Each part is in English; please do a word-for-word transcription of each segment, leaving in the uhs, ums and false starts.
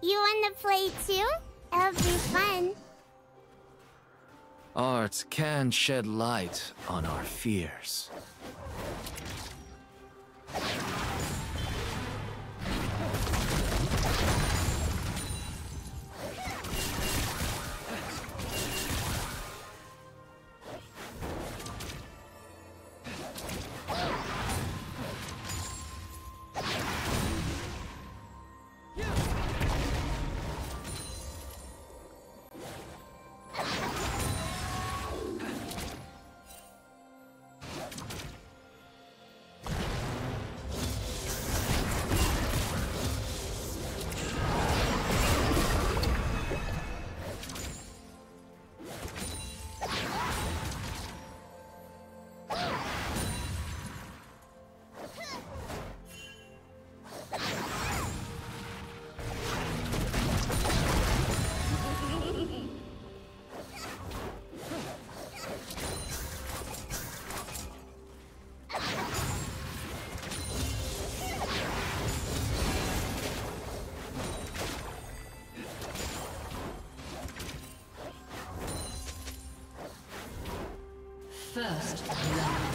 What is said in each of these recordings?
You wanna play too? It'll be fun. Art can shed light on our fears. First love.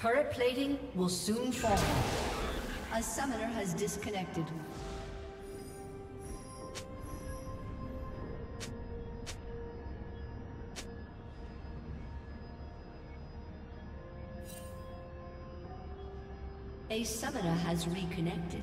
Turret plating will soon fall. A summoner has disconnected. A summoner has reconnected.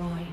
destroyed.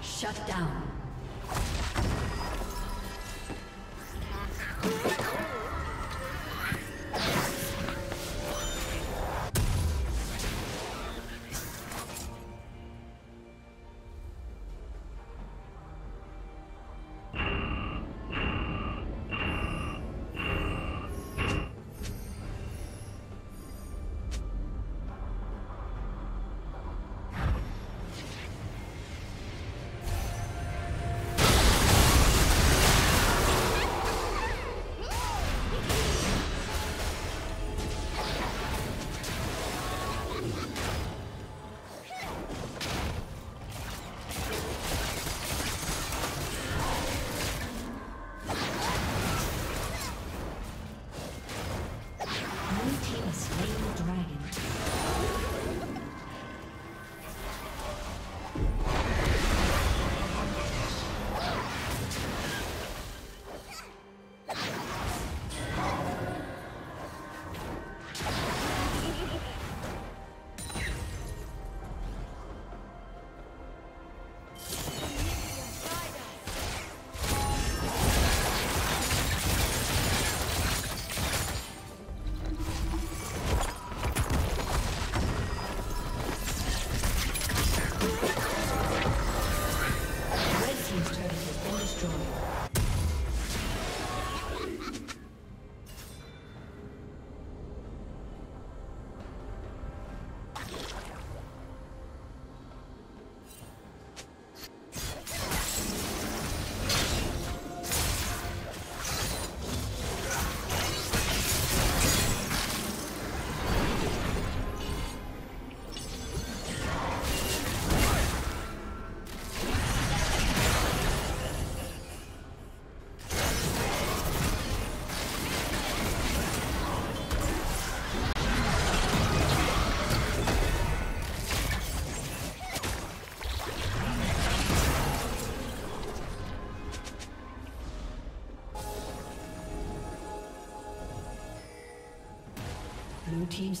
Shut down. Blue team's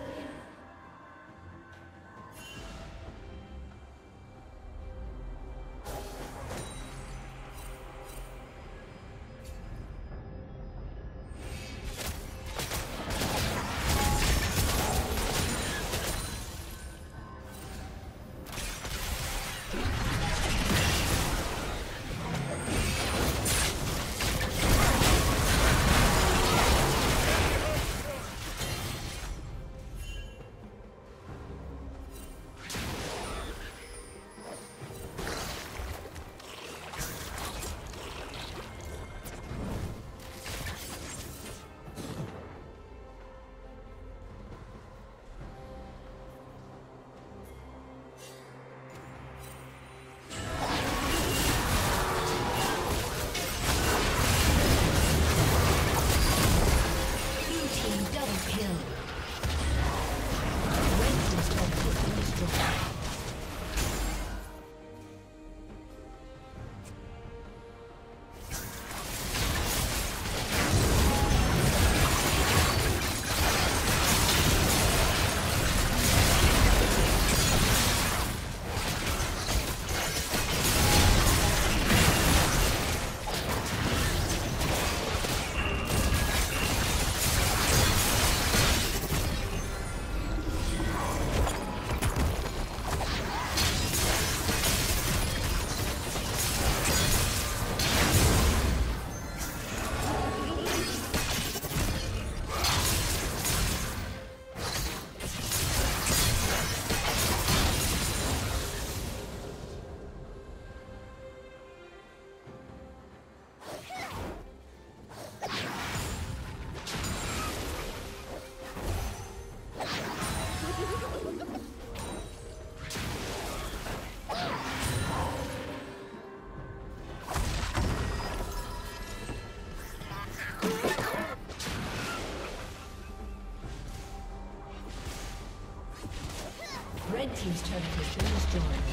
Red team's turret has been destroyed.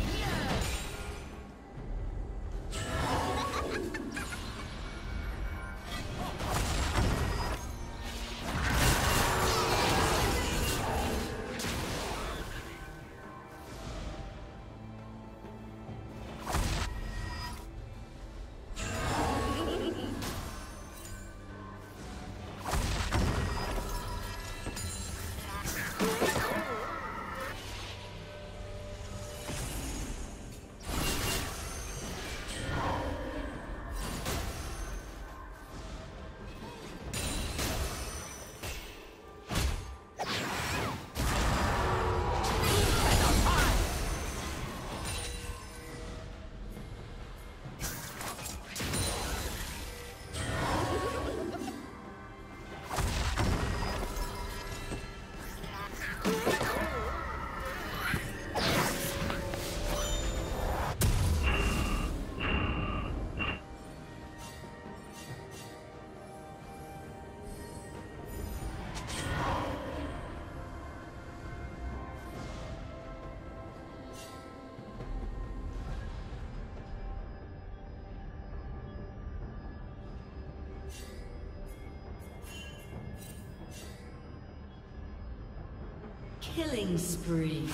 Killing spree.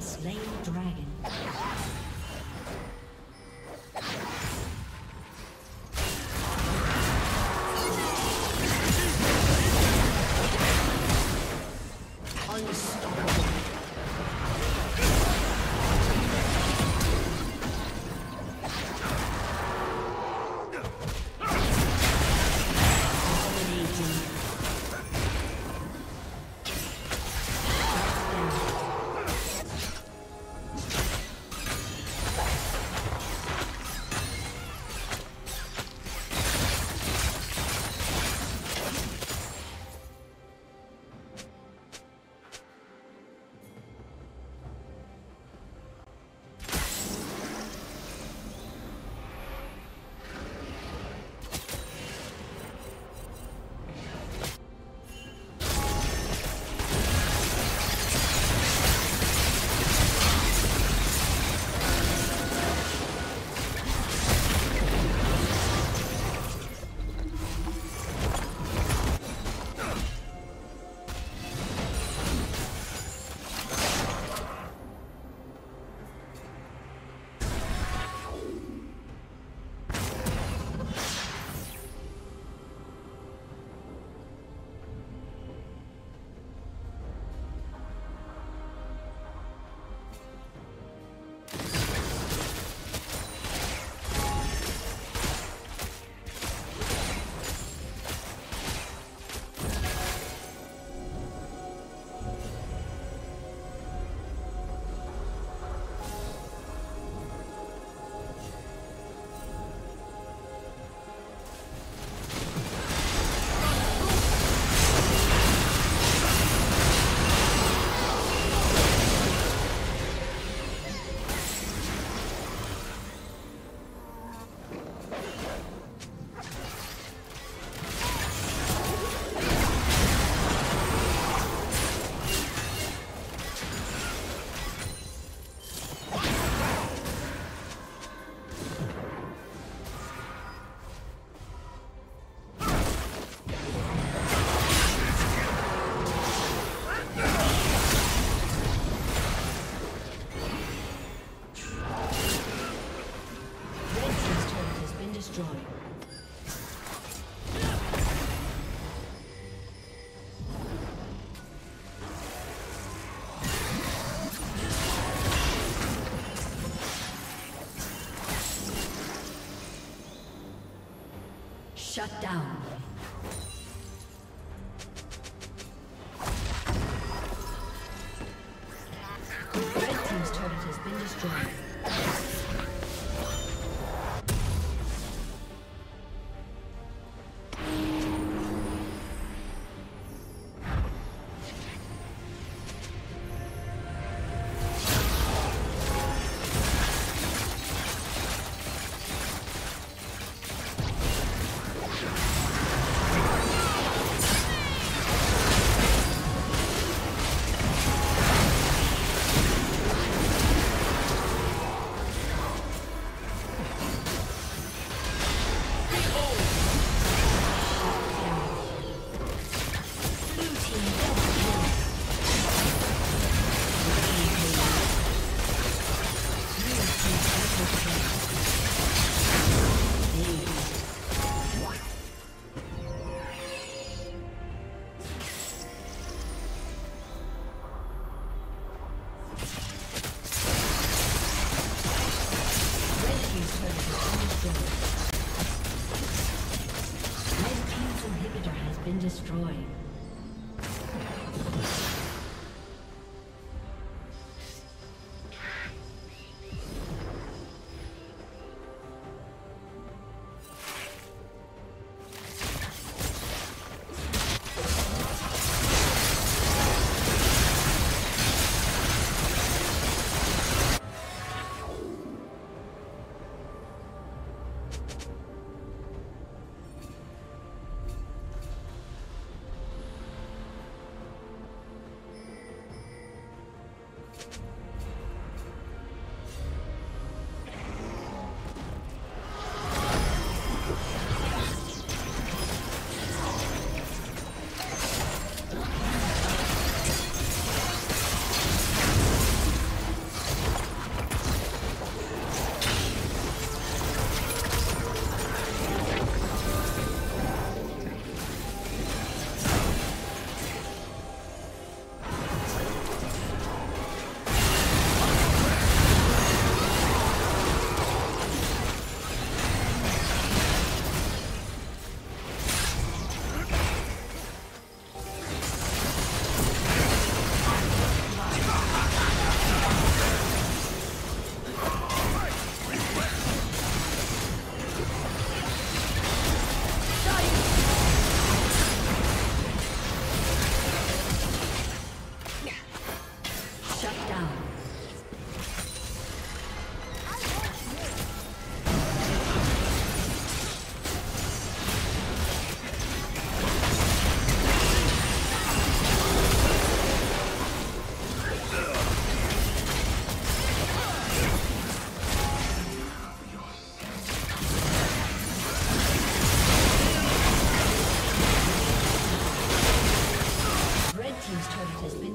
Slain the dragon. Shut down. Red team's turret has been destroyed.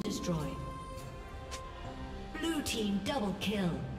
destroyed. Blue team double kill.